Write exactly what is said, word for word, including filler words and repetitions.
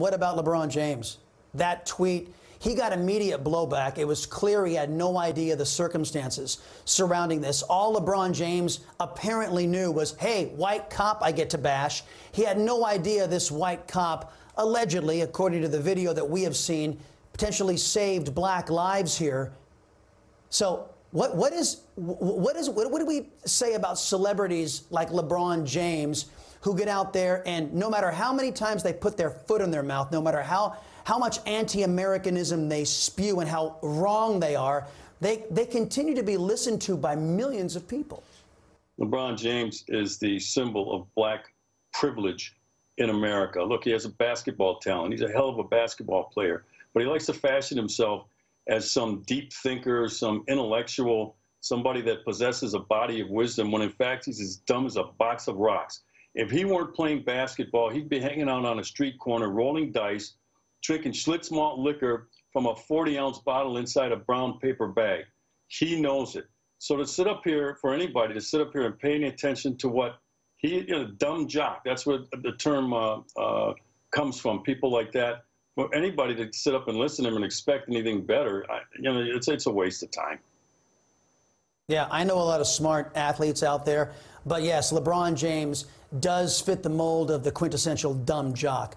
What about LeBron James? That tweet, he got immediate blowback. It was clear he had no idea the circumstances surrounding this. All LeBron James apparently knew was, hey, white cop I get to bash. He had no idea this white cop, allegedly, according to the video that we have seen, potentially saved black lives here. So what, what is, what is, what, what do we say about celebrities like LeBron James who get out there and no matter how many times they put their foot in their mouth, no matter how, how much anti-Americanism they spew and how wrong they are, they, they continue to be listened to by millions of people. LeBron James is the symbol of black privilege in America. Look, he has a basketball talent. He's a hell of a basketball player, but he likes to fashion himself as some deep thinker, some intellectual, somebody that possesses a body of wisdom, when in fact he's as dumb as a box of rocks. If he weren't playing basketball, he'd be hanging out on a street corner, rolling dice, drinking Schlitz malt liquor from a forty ounce bottle inside a brown paper bag. He knows it. So to sit up here, for anybody to sit up here and pay any attention to what he, you know, dumb jock, that's where the term uh, uh, comes from, people like that. For anybody to sit up and listen to him and expect anything better, I, you know, it's, it's a waste of time. Yeah, I know a lot of smart athletes out there, but yes, LeBron James does fit the mold of the quintessential dumb jock.